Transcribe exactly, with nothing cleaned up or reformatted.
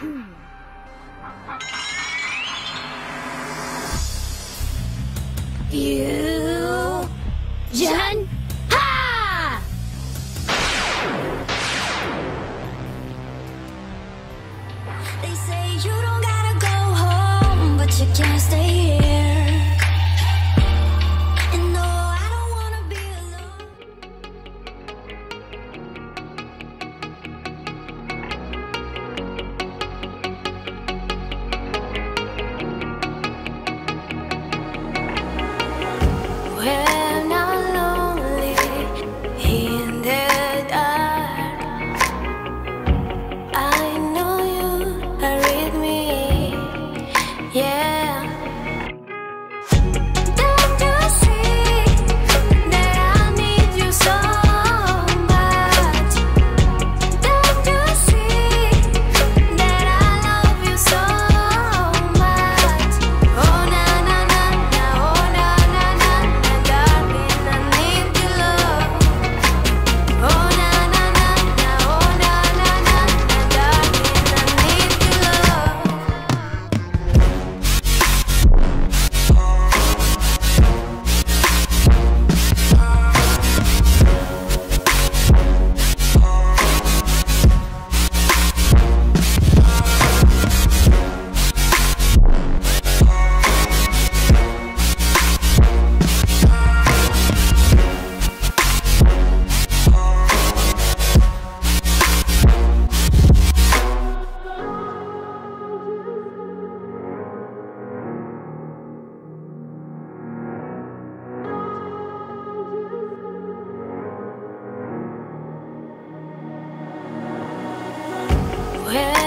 Fusion! Ha! They say you don't gotta go home, but you can't stay here. And no, I don't wanna be alone. Well, yeah.